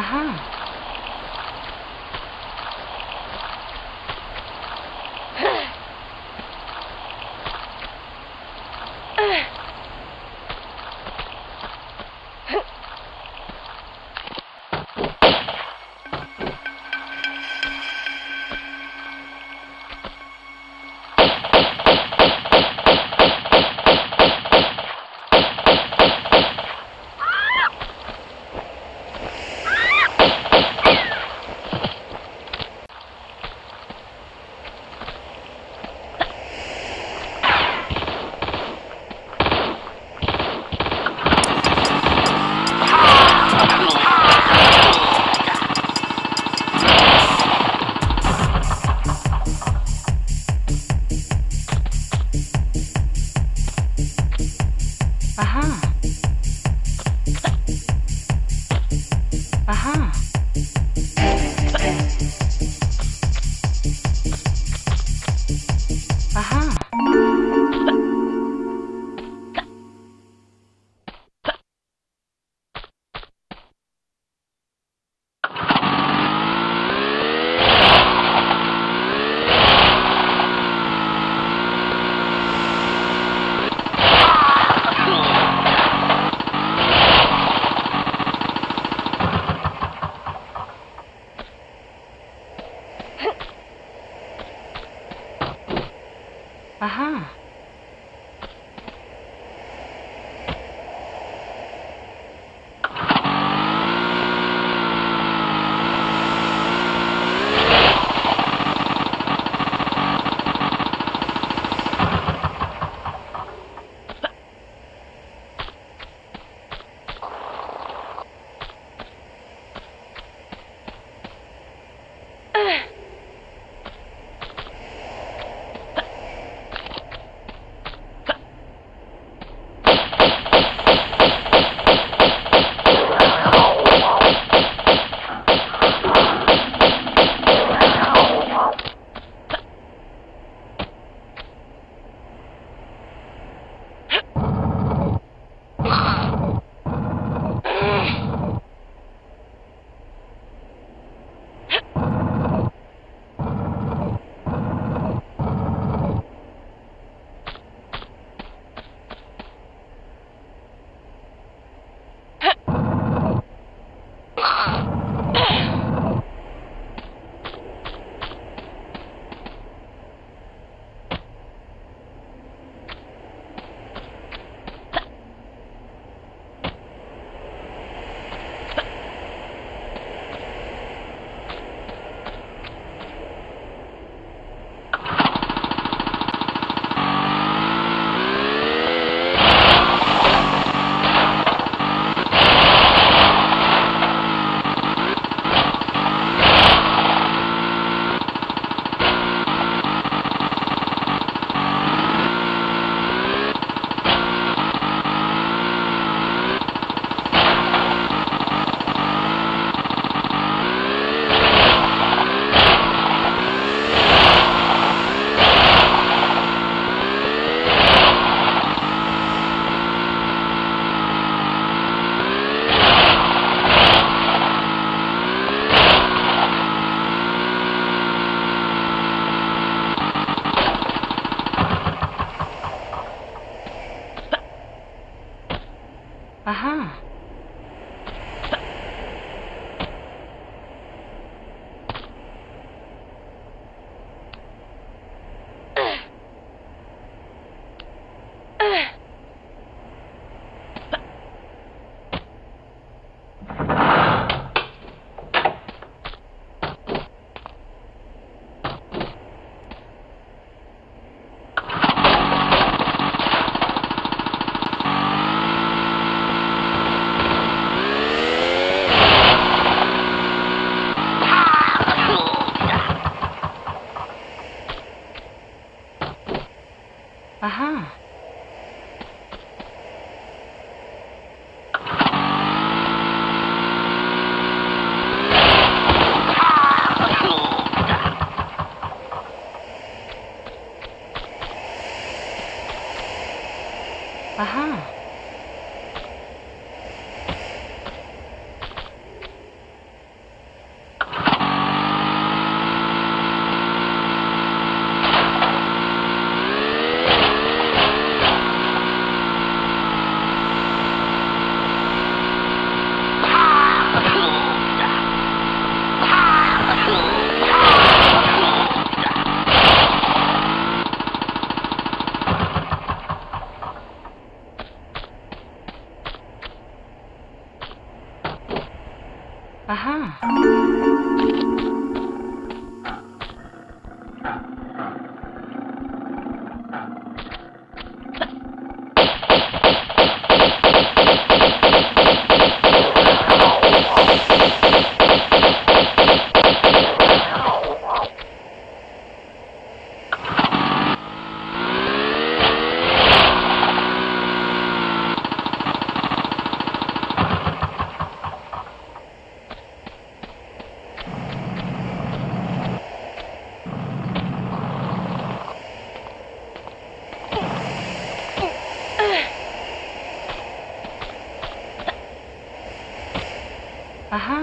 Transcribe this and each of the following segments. Aha. ฮ่า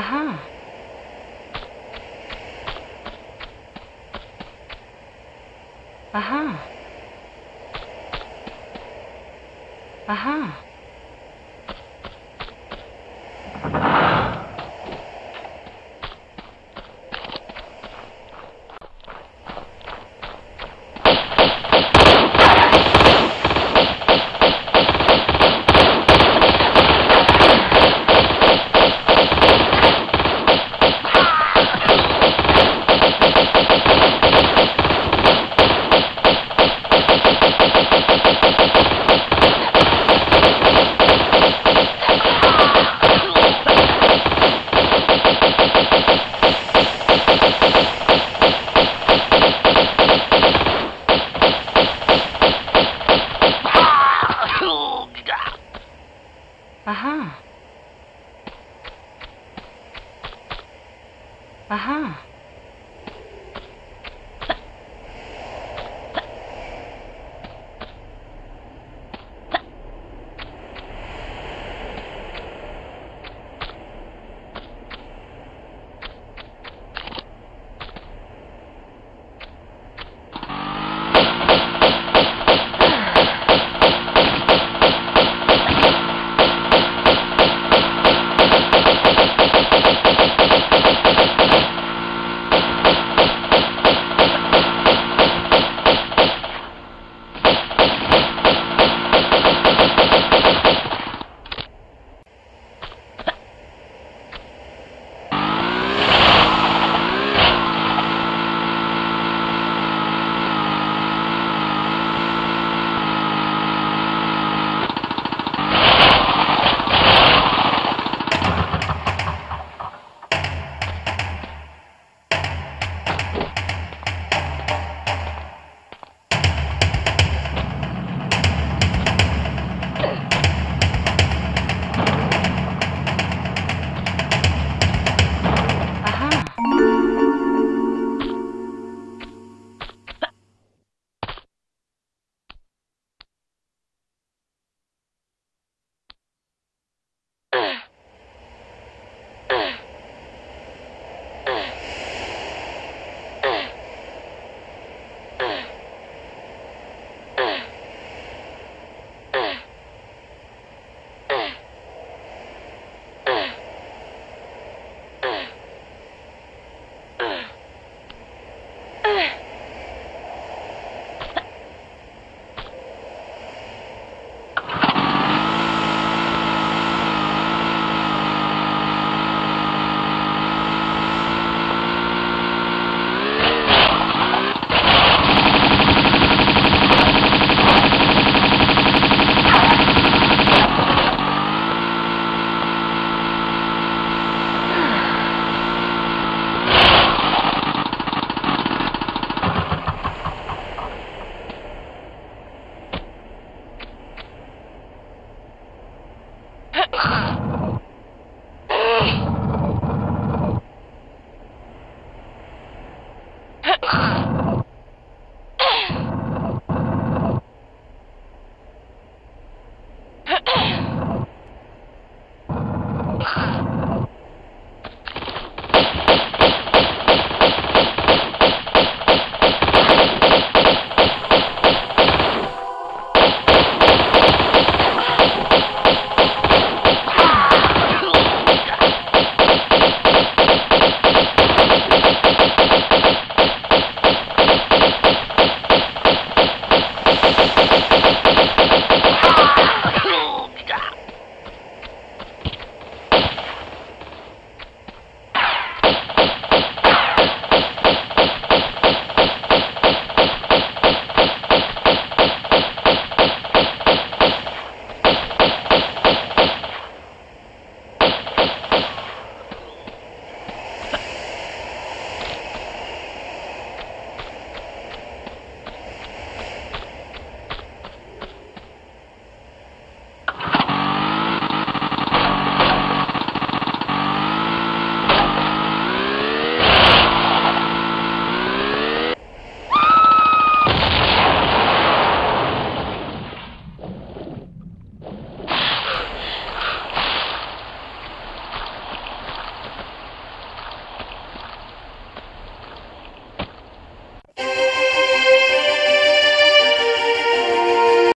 Aha. Aha. Aha. Aha.